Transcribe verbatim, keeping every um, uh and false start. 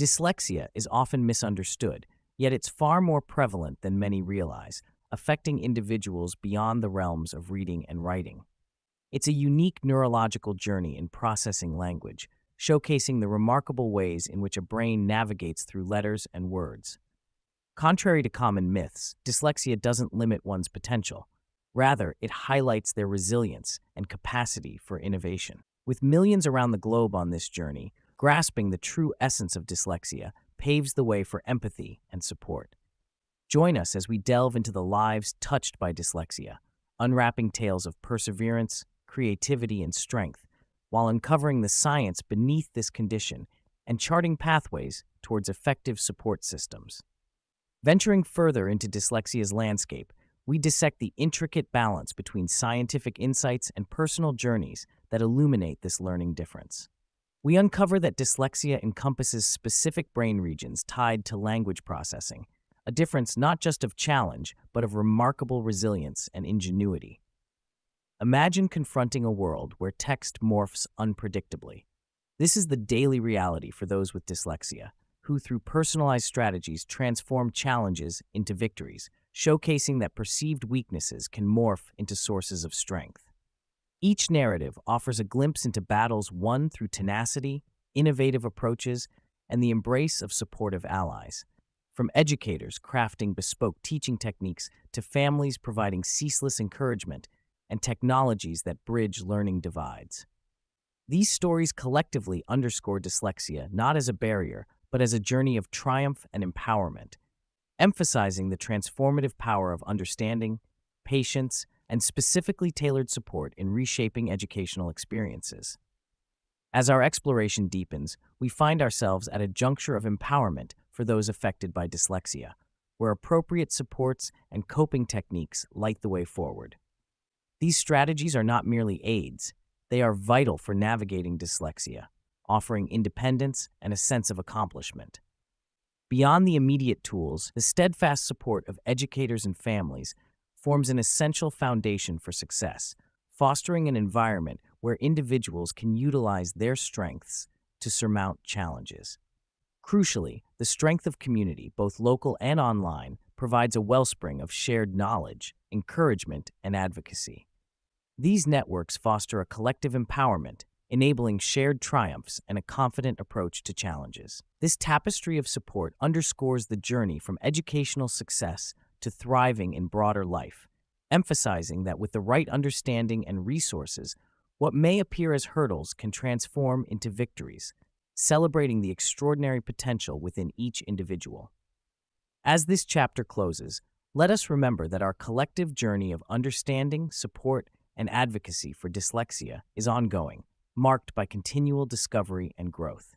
Dyslexia is often misunderstood, yet it's far more prevalent than many realize, affecting individuals beyond the realms of reading and writing. It's a unique neurological journey in processing language, showcasing the remarkable ways in which a brain navigates through letters and words. Contrary to common myths, dyslexia doesn't limit one's potential. Rather, it highlights their resilience and capacity for innovation. With millions around the globe on this journey, grasping the true essence of dyslexia paves the way for empathy and support. Join us as we delve into the lives touched by dyslexia, unwrapping tales of perseverance, creativity, and strength, while uncovering the science beneath this condition and charting pathways towards effective support systems. Venturing further into dyslexia's landscape, we dissect the intricate balance between scientific insights and personal journeys that illuminate this learning difference. We uncover that dyslexia encompasses specific brain regions tied to language processing, a difference not just of challenge, but of remarkable resilience and ingenuity. Imagine confronting a world where text morphs unpredictably. This is the daily reality for those with dyslexia, who through personalized strategies transform challenges into victories, showcasing that perceived weaknesses can morph into sources of strength. Each narrative offers a glimpse into battles won through tenacity, innovative approaches, and the embrace of supportive allies. From educators crafting bespoke teaching techniques to families providing ceaseless encouragement and technologies that bridge learning divides. These stories collectively underscore dyslexia not as a barrier, but as a journey of triumph and empowerment, emphasizing the transformative power of understanding, patience, and specifically tailored support in reshaping educational experiences. As our exploration deepens, we find ourselves at a juncture of empowerment for those affected by dyslexia, where appropriate supports and coping techniques light the way forward. These strategies are not merely aids, they are vital for navigating dyslexia, offering independence and a sense of accomplishment. Beyond the immediate tools, the steadfast support of educators and families forms an essential foundation for success, fostering an environment where individuals can utilize their strengths to surmount challenges. Crucially, the strength of community, both local and online, provides a wellspring of shared knowledge, encouragement, and advocacy. These networks foster a collective empowerment, enabling shared triumphs and a confident approach to challenges. This tapestry of support underscores the journey from educational success to thriving in broader life, emphasizing that with the right understanding and resources, what may appear as hurdles can transform into victories, celebrating the extraordinary potential within each individual. As this chapter closes, let us remember that our collective journey of understanding, support, and advocacy for dyslexia is ongoing, marked by continual discovery and growth.